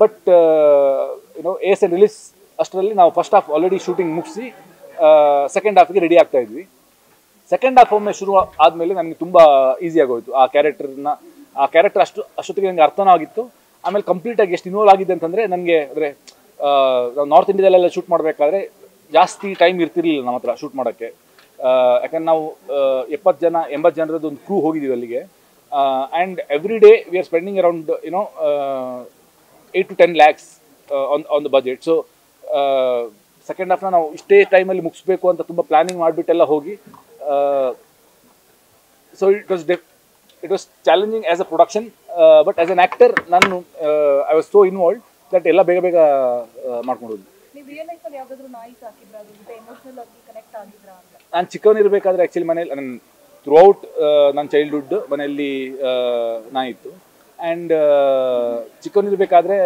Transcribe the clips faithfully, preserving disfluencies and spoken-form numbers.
But uh, you know, ace and release Australia now first half already shooting mugsi uh, second half ready aagta idvi. Second half omme shuru aadmele namge tumba easy agoytu aa character na aa character ashtu ashtutige namge arthana agittu amele complete agi eshtu involve agide antandre namge andre north india lalella shoot madbekadre ಜಾಸ್ತಿ time ಇರ್ತಿರಲಿಲ್ಲ ನಮ್ಮ ಹತ್ರ shoot ಮಾಡೋಕ್ಕೆ. ಯಾಕಂದ್ರೆ ನಾವು ಎಪ್ಪತ್ತು ಜನ ಎಂಬತ್ತು ಜನರದ್ದು ಒಂದು ಕ್ರೂ ಹೋಗಿದ್ದೀವಿ ಅಲ್ಲಿಗೆ. And every day we are spending around you know eight to ten lakhs on on the budget. So second ಹಾಫ್ನ ನಾವು ಇಷ್ಟೇ ಟೈಮಲ್ಲಿ ಮುಗಿಸ್ಬೇಕು ಅಂತ ತುಂಬ ಪ್ಲ್ಯಾನಿಂಗ್ ಮಾಡಿಬಿಟ್ಟೆಲ್ಲ ಹೋಗಿ. So it was def it was challenging as a production, but as an actor ನಾನು I was so involve that ಎಲ್ಲ ಬೇಗ ಬೇಗ ಮಾಡ್ಕೊಂಡು ಹೋದ್ವಿ. ನಾನು ಚಿಕ್ಕವನಿರಬೇಕಾದ್ರೆ ಆ್ಯಕ್ಚುಲಿ ಮನೇಲಿ ನನ್ನ ಥ್ರೂಔಟ್ ನನ್ನ ಚೈಲ್ಡ್ಹುಡ್ ಮನೆಯಲ್ಲಿ ನಾಯಿ ಇತ್ತು. ಆ್ಯಂಡ್ ಚಿಕ್ಕವನಿರಬೇಕಾದ್ರೆ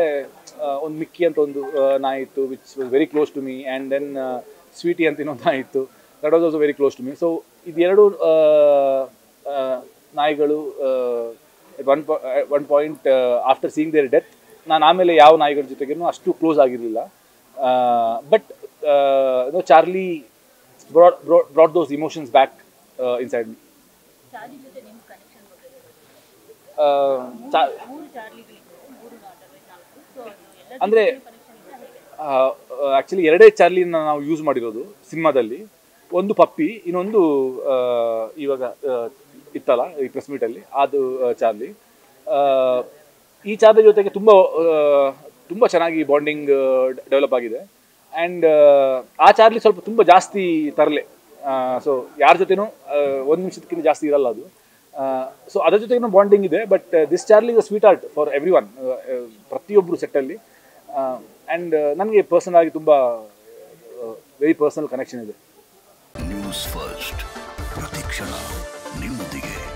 ಒಂದು ಮಿಕ್ಕಿ ಅಂತ ಒಂದು ನಾಯಿ ಇತ್ತು, which was very close to me. And then Sweety ಅಂತ ಇನ್ನೊಂದು ನಾಯಿ ಇತ್ತು, that was also very close to me. So ಇದೆರಡು ನಾಯಿಗಳು one one point after seeing their death ನಾನು ಆಮೇಲೆ ಯಾವ ನಾಯಿಗಳ ಜೊತೆಗೂ ಅಷ್ಟು ಕ್ಲೋಸ್ ಆಗಿರಲಿಲ್ಲ. Uh, but uh, you know, Charlie brought, brought brought those emotions back uh, inside me. Charlie with the name connection. Uh, Char Charlie. ಅಂದ್ರೆ actually ಎರಡೇ ಚಾರ್ಲಿನ ನಾವು ಯೂಸ್ ಮಾಡಿರೋದು ಸಿನಿಮಾದಲ್ಲಿ. ಒಂದು ಪಪ್ಪಿ, ಇನ್ನೊಂದು ಇವಾಗ ಇತ್ತಲ್ಲ ಈ ಪ್ರೆಸ್ ಮೀಟಲ್ಲಿ ಅದು ಚಾರ್ಲಿ. ಈ ಚಾರ್ಲಿ ಜೊತೆಗೆ ತುಂಬ ತುಂಬ ಚೆನ್ನಾಗಿ ಬಾಂಡಿಂಗ್ ಡೆವಲಪ್ ಆಗಿದೆ. ಆ್ಯಂಡ್ ಆ ಚಾರ್ಲಿ ಸ್ವಲ್ಪ ತುಂಬ ಜಾಸ್ತಿ ತರಲೆ, ಸೊ ಯಾರ ಜೊತೆನೂ ಒಂದು ನಿಮಿಷದಕ್ಕಿಂತ ಜಾಸ್ತಿ ಇರಲ್ಲ ಅದು. ಸೊ ಅದ್ರ ಜೊತೆಗೂ ಬಾಂಡಿಂಗ್ ಇದೆ. But this Charlie is a sweetheart for everyone, ಪ್ರತಿಯೊಬ್ಬರು ಸೆಟ್ಟಲ್ಲಿ. ಆ್ಯಂಡ್ ನನಗೆ ಪರ್ಸನಲ್ ಆಗಿ ತುಂಬ ವೆರಿ ಪರ್ಸನಲ್ ಕನೆಕ್ಷನ್ ಇದೆ. ನ್ಯೂಸ್ ಫಸ್ಟ್ ಪ್ರತಿಕ್ಷಣ ನಿಮ್ಮೊಂದಿಗೆ.